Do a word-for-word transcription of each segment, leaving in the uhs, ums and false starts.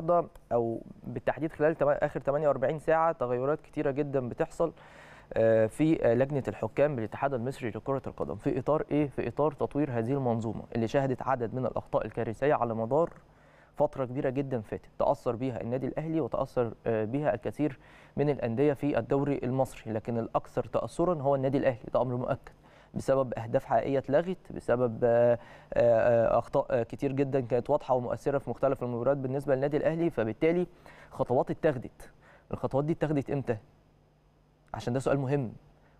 النهارده او بالتحديد خلال اخر ثمانية وأربعين ساعه تغيرات كتيره جدا بتحصل في لجنه الحكام بالاتحاد المصري لكره القدم، في اطار ايه؟ في اطار تطوير هذه المنظومه اللي شهدت عدد من الاخطاء الكارثيه على مدار فتره كبيره جدا فاتت، تاثر بيها النادي الاهلي وتاثر بيها الكثير من الانديه في الدوري المصري، لكن الاكثر تاثرا هو النادي الاهلي، ده امر مؤكد، بسبب اهداف حقيقيه اتلغت، بسبب اخطاء كتير جدا كانت واضحه ومؤثره في مختلف المباريات بالنسبه للنادي الاهلي، فبالتالي خطوات اتخذت. الخطوات دي اتخذت امتى؟ عشان ده سؤال مهم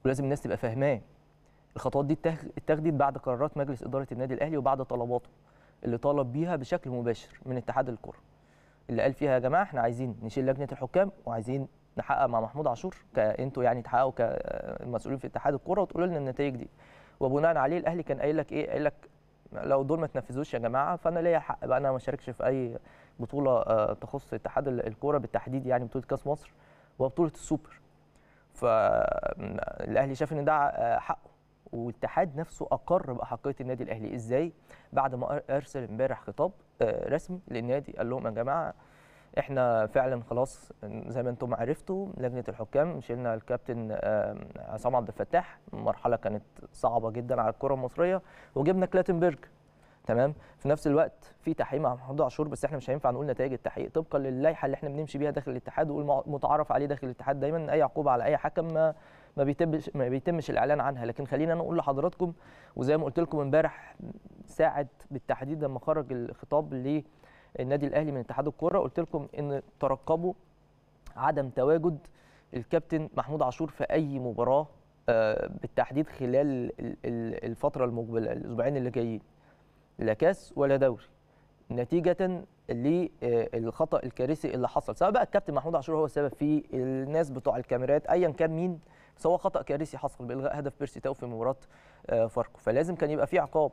ولازم الناس تبقى فاهماه. الخطوات دي اتخذت بعد قرارات مجلس اداره النادي الاهلي وبعد طلباته اللي طلب بيها بشكل مباشر من اتحاد الكره، اللي قال فيها يا جماعه احنا عايزين نشيل لجنه الحكام وعايزين نحقق مع محمود عاشور، كأنتوا يعني تحققوا كمسؤولين في اتحاد الكره وتقولوا لنا النتائج دي. وبناء عليه الاهلي كان قايل لك ايه؟ قايل لك لو دول ما تنفذوش يا جماعه فانا ليا حق بقى، انا ما شاركش في اي بطوله تخص اتحاد الكره بالتحديد، يعني بطوله كاس مصر وبطوله السوبر. فالاهلي شاف ان ده حقه، والاتحاد نفسه اقر باحقيه النادي الاهلي. ازاي؟ بعد ما ارسل امبارح خطاب رسمي للنادي قال لهم يا جماعه احنا فعلا خلاص زي ما انتم عرفتوا لجنه الحكام شلنا الكابتن عصام عبد الفتاح، مرحله كانت صعبه جدا على الكره المصريه، وجبنا كلاتنبرج تمام. في نفس الوقت في تحقيق مع محمود عاشور، بس احنا مش هينفع نقول نتائج التحقيق طبقا للائحه اللي احنا بنمشي بيها داخل الاتحاد والمتعارف عليه داخل الاتحاد دايما، ان اي عقوبه على اي حكم ما ما بيتمش ما بيتمش الاعلان عنها. لكن خلينا انا اقول لحضراتكم، وزي ما قلت لكم امبارح ساعه بالتحديد لما خرج الخطاب ل النادي الاهلي من اتحاد الكره، قلت لكم ان ترقبوا عدم تواجد الكابتن محمود عاشور في اي مباراه بالتحديد خلال الفتره المقبله الاسبوعين اللي جايين، لا كاس ولا دوري، نتيجه للخطا الكارثي اللي حصل، سواء بقى الكابتن محمود عاشور هو السبب فيه، الناس بتوع الكاميرات، ايا كان مين، بس هو خطا كارثي حصل بالغاء هدف بيرسي تاو في مباراه فاركو، فلازم كان يبقى في عقاب.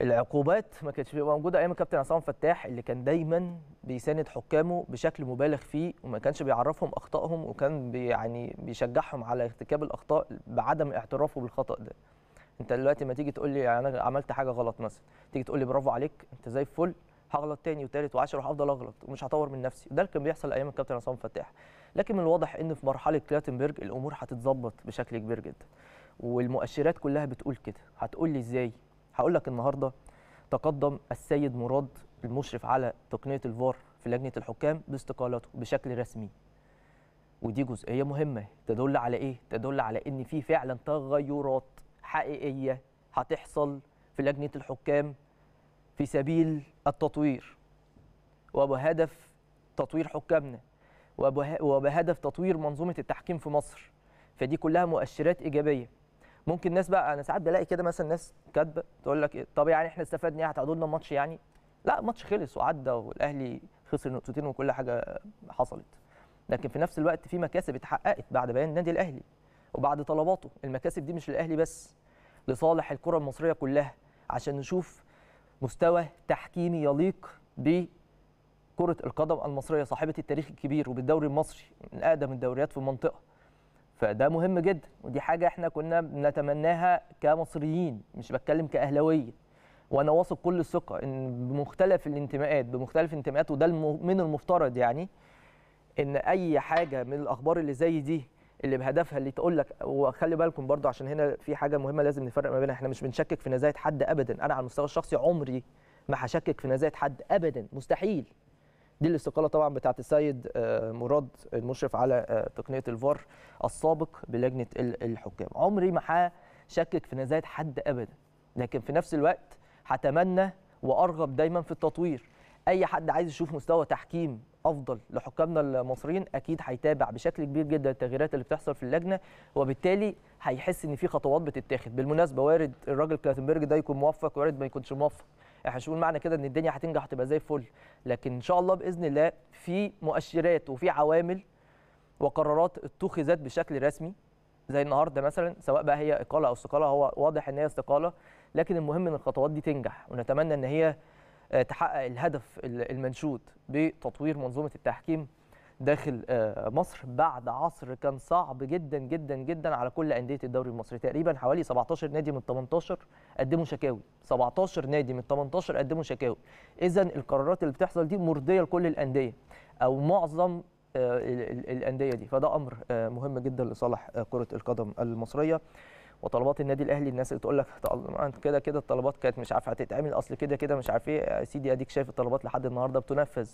العقوبات ما كانتش موجوده ايام الكابتن عصام فتاح اللي كان دايما بيساند حكامه بشكل مبالغ فيه، وما كانش بيعرفهم اخطائهم، وكان بي يعني بيشجعهم على ارتكاب الاخطاء بعدم اعترافه بالخطا ده. انت دلوقتي ما تيجي تقول لي انا عملت حاجه غلط مثلا، تيجي تقول لي برافو عليك انت زي الفل، هغلط تاني وتالت وعاشر وهفضل اغلط ومش هطور من نفسي، ده اللي كان بيحصل ايام الكابتن عصام فتاح. لكن من الواضح ان في مرحله كلاتنبرج الامور هتتظبط بشكل كبير جدا، والمؤشرات كلها بتقول كده. هتقول لي ازاي؟ هقول لك النهارده تقدم السيد مراد المشرف على تقنيه الفار في لجنه الحكام باستقالته بشكل رسمي، ودي جزئيه مهمه تدل على ايه؟ تدل على ان في فعلا تغيرات حقيقيه هتحصل في لجنه الحكام في سبيل التطوير، وبهدف تطوير حكامنا، وبهدف تطوير منظومه التحكيم في مصر، فدي كلها مؤشرات ايجابيه. ممكن الناس بقى، انا ساعات بلاقي كده مثلا ناس كاتبه تقول لك إيه؟ طب يعني احنا استفدنا ايه؟ هتقعدوا لنا الماتش يعني؟ لا، ماتش خلص وعدى والاهلي خسر نقطتين وكل حاجه حصلت، لكن في نفس الوقت في مكاسب اتحققت بعد بيان النادي الاهلي وبعد طلباته. المكاسب دي مش للاهلي بس، لصالح الكره المصريه كلها، عشان نشوف مستوى تحكيمي يليق بكره القدم المصريه صاحبه التاريخ الكبير وبالدوري المصري من اقدم الدوريات في المنطقه. فده مهم جدا، ودي حاجه احنا كنا بنتمناها كمصريين، مش بتكلم كاهلاويه، وانا واثق كل الثقه ان بمختلف الانتماءات بمختلف الانتماءات وده من المفترض يعني ان اي حاجه من الاخبار اللي زي دي اللي بهدفها اللي تقول لك، وخلي بالكم برضو عشان هنا في حاجه مهمه لازم نفرق ما بينها، احنا مش بنشكك في نزاهه حد ابدا، انا على المستوى الشخصي عمري ما هشكك في نزاهه حد ابدا، مستحيل. دي الاستقاله طبعا بتاعت السيد مراد المشرف على تقنيه الفار السابق بلجنه الحكام، عمري ما هشكك في نزاهه حد ابدا، لكن في نفس الوقت هتمنى وارغب دايما في التطوير. اي حد عايز يشوف مستوى تحكيم افضل لحكامنا المصريين اكيد هيتابع بشكل كبير جدا التغييرات اللي بتحصل في اللجنه، وبالتالي هيحس ان في خطوات بتتاخد. بالمناسبه وارد الراجل كلاتنبرج ده يكون موفق وارد ما يكونش موفق، احنا مش بنقول معنى كده ان الدنيا هتنجح هتبقى زي الفل، لكن ان شاء الله باذن الله في مؤشرات وفي عوامل وقرارات اتخذت بشكل رسمي زي النهارده مثلا، سواء بقى هي اقاله او استقاله، هو واضح ان هي استقاله، لكن المهم ان الخطوات دي تنجح، ونتمنى ان هي تحقق الهدف المنشود بتطوير منظومه التحكيم داخل مصر بعد عصر كان صعب جدا جدا جدا على كل أندية الدوري المصري. تقريبا حوالي سبعتاشر نادي من تمنتاشر قدموا شكاوي، سبعتاشر نادي من تمنتاشر قدموا شكاوي. إذا القرارات اللي بتحصل دي مرضية لكل الأندية أو معظم الأندية دي، فده أمر مهم جدا لصالح كرة القدم المصرية. وطلبات النادي الاهلي، الناس اللي تقول لك كده كده الطلبات كانت مش عارفه هتتعمل، اصل كده كده مش عارف ايه، يا سيدي اديك شايف الطلبات لحد النهارده بتنفذ،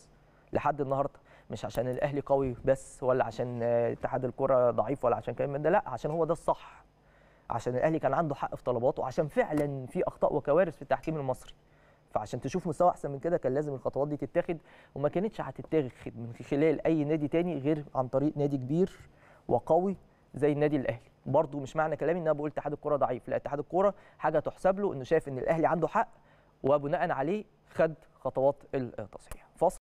لحد النهارده مش عشان الاهلي قوي بس ولا عشان اتحاد الكره ضعيف ولا عشان كلام من ده، لا عشان هو ده الصح، عشان الاهلي كان عنده حق في طلباته، وعشان فعلا في اخطاء وكوارث في التحكيم المصري، فعشان تشوف مستوى احسن من كده كان لازم الخطوات دي تتاخد، وما كانتش هتتاخد من خلال اي نادي تاني غير عن طريق نادي كبير وقوي زي النادي الاهلي. برضه مش معنى كلامي ان انا بقول اتحاد الكوره ضعيف، لا، اتحاد الكوره حاجه تحسب له انه شايف ان الاهلي عنده حق وبناء عليه خد خطوات التصحيح. فصل.